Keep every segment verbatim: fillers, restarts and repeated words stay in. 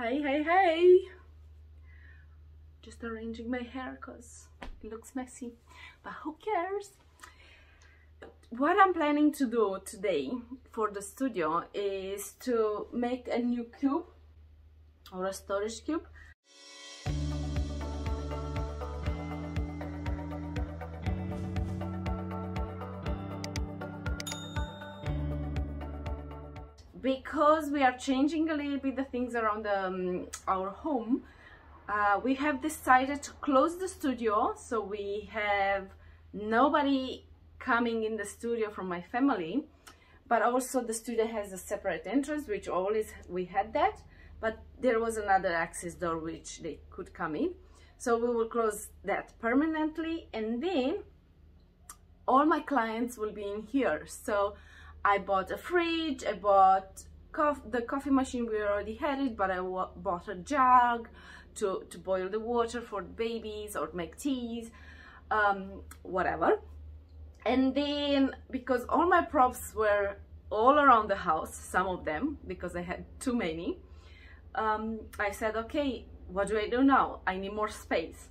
Hey, hey, hey! Just arranging my hair because it looks messy, but who cares? What I'm planning to do today for the studio is to make a new cube or a storage cube. Because we are changing a little bit the things around um, our home, uh, we have decided to close the studio, so we have nobody coming in the studio from my family, but also the studio has a separate entrance, which always we had that, but there was another access door which they could come in, so we will close that permanently, and then all my clients will be in here. So I bought a fridge, I bought cof the coffee machine, we already had it, but I bought a jug to, to boil the water for babies or make teas, um, whatever. And then, because all my props were all around the house, some of them, because I had too many, um, I said, okay, what do I do now? I need more space.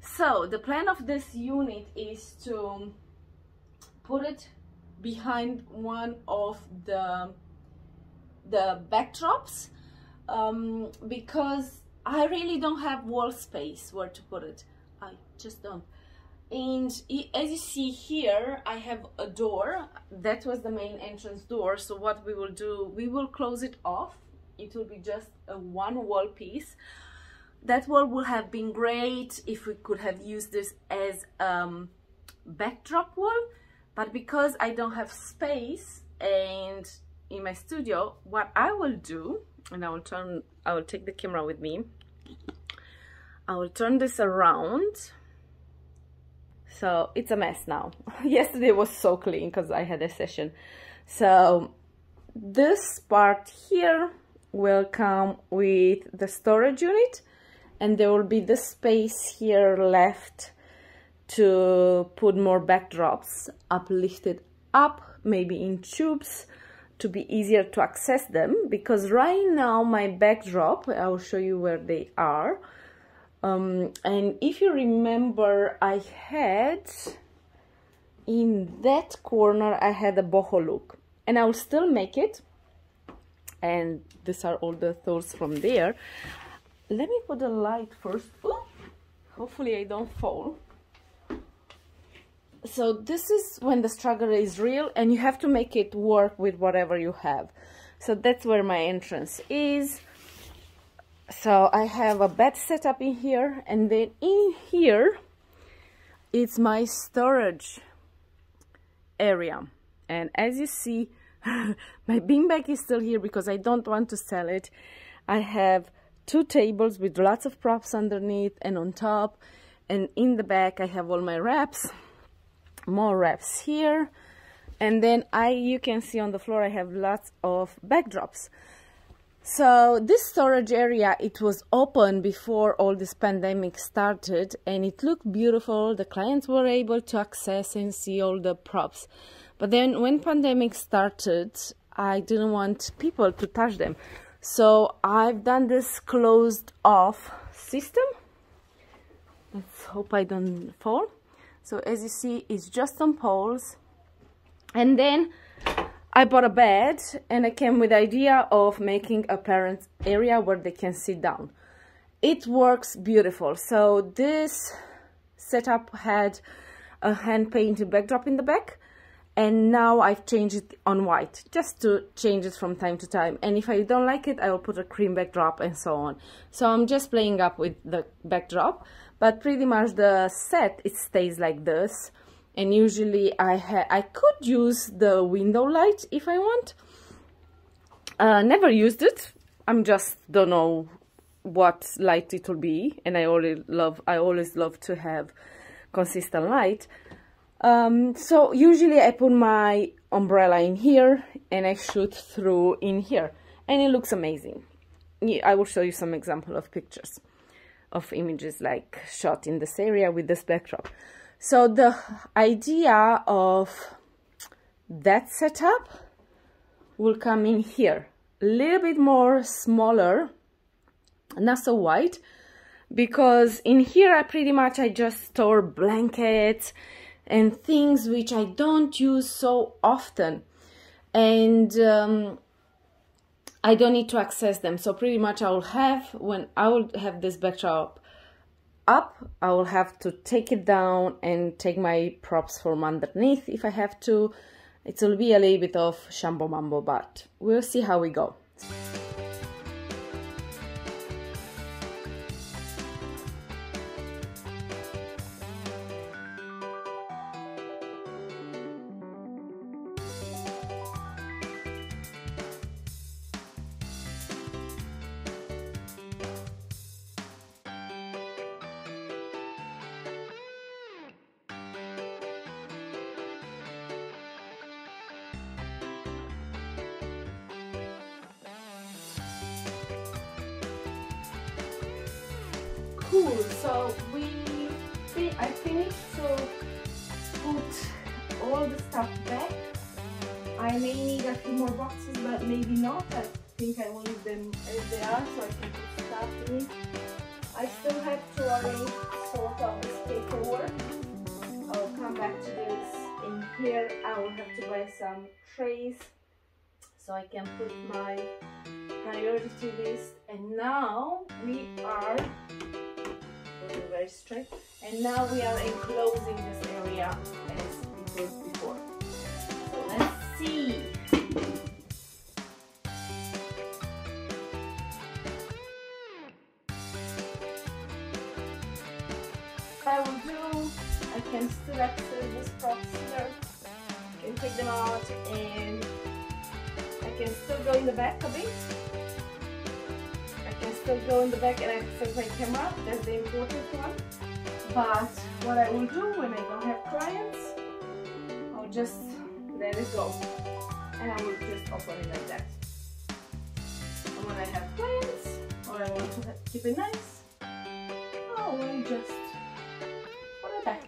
So the plan of this unit is to put it behind one of the the backdrops, um, because I really don't have wall space where to put it. I just don't. And as you see here, I have a door. That was the main entrance door. So what we will do, we will close it off. It will be just a one wall piece. That wall would have been great if we could have used this as um, backdrop wall. But because I don't have space and in my studio, what I will do, and I will turn, I will take the camera with me. I will turn this around. So it's a mess now. Yesterday was so clean because I had a session. So this part here will come with the storage unit, and there will be the space here left to put more backdrops uplifted up, maybe in tubes, to be easier to access them, because right now my backdrop, I'll show you where they are, um, and if you remember, I had in that corner I had a boho look, and I will still make it, and these are all the thoughts from there. Let me put the light first. Ooh, hopefully I don't fall. So this is when the struggle is real, and you have to make it work with whatever you have. So that's where my entrance is. So I have a bed set up in here, and then in here it's my storage area. And as you see, my beanbag is still here because I don't want to sell it. I have two tables with lots of props underneath and on top, and in the back I have all my wraps. More wraps here, and then I you can see on the floor I have lots of backdrops. So this storage area, it was open before all this pandemic started, and it looked beautiful. The clients were able to access and see all the props, but then when pandemic started, I didn't want people to touch them, so I've done this closed off system. Let's hope I don't fall. So as you see, it's just on poles. And then I bought a bed, and I came with the idea of making a parent area where they can sit down. It works beautiful. So this setup had a hand-painted backdrop in the back, and now I've changed it on white, just to change it from time to time. And if I don't like it, I will put a cream backdrop and so on. So I'm just playing up with the backdrop. But pretty much the set, it stays like this, and usually I ha I could use the window light if I want. Uh, never used it. I'm just don't know what light it will be, and I always love I always love to have consistent light. Um, so usually I put my umbrella in here and I shoot through in here, and it looks amazing. I will show you some example of pictures. Of images like shot in this area with this backdrop. So the idea of that setup will come in here, a little bit more smaller not so white, because in here I pretty much I just store blankets and things which I don't use so often, and um, I don't need to access them. So pretty much I will have, when I will have this backdrop up, I will have to take it down and take my props from underneath if I have to. It will be a little bit of shambo mambo, but we'll see how we go. Cool, so we, I finished to put all the stuff back. I may need a few more boxes, but maybe not. I think I will leave them as they are so I can put stuff in it. I still have to arrange sort of this paperwork. I'll come back to this. In here I will have to buy some trays so I can put my priority list. And now we are very straight, and now we are enclosing this area as it was before. So let's see. I will do, I can still access this props here. I can take them out and I can still go in the back a bit. Go in the back and access my camera, that's the important one. But what I will do when I don't have clients, I'll just let it go and I will just open it like that. And when I have clients or I want to keep it nice, I will just put it back.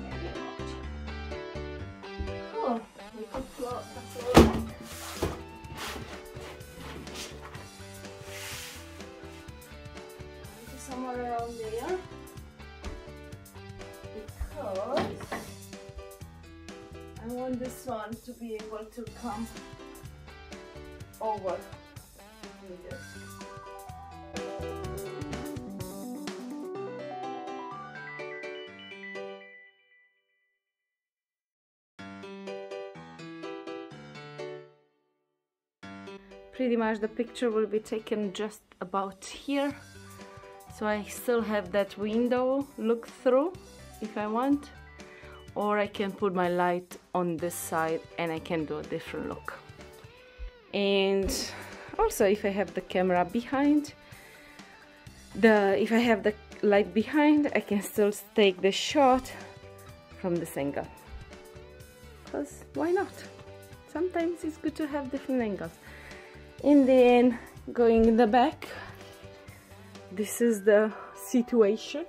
Maybe not. Cool, we could float it back. Somewhere around there, because I want this one to be able to come over here. Pretty much the picture will be taken just about here. So I still have that window look through if I want, or I can put my light on this side and I can do a different look. And also if I have the camera behind, the if I have the light behind, I can still take the shot from this angle. Because why not? Sometimes it's good to have different angles. And then going in the back, this is the situation.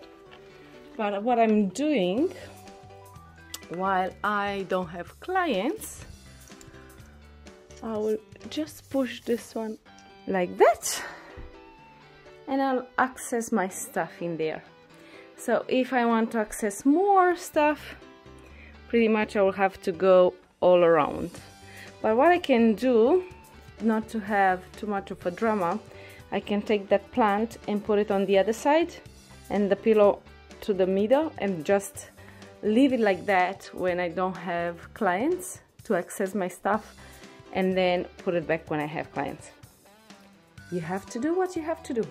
But what I'm doing while I don't have clients, I will just push this one like that and I'll access my stuff in there. So if I want to access more stuff, pretty much I will have to go all around. But what I can do, not to have too much of a drama, I can take that plant and put it on the other side and the pillow to the middle and just leave it like that when I don't have clients to access my stuff, and then put it back when I have clients. You have to do what you have to do.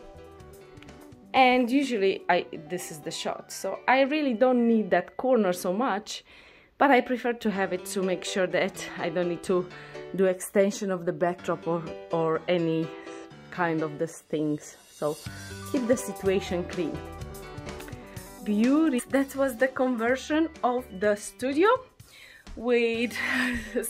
And usually I this is the shot, so I really don't need that corner so much, but I prefer to have it to make sure that I don't need to do extension of the backdrop or, or any kind of these things, so keep the situation clean. Beauty. That was the conversion of the studio with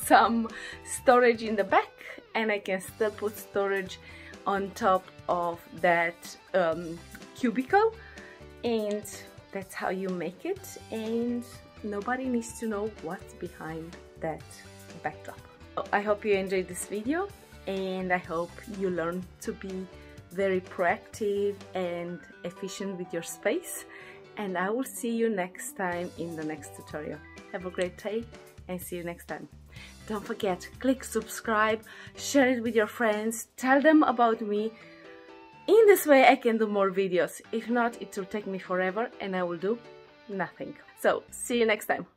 some storage in the back, and I can still put storage on top of that um, cubicle, and that's how you make it, and nobody needs to know what's behind that backdrop. I hope you enjoyed this video. and I hope you learn to be very proactive and efficient with your space, and I will see you next time in the next tutorial. Have a great day and see you next time. Don't forget, click subscribe, share it with your friends, tell them about me. In this way I can do more videos. If not, it will take me forever and I will do nothing. So see you next time.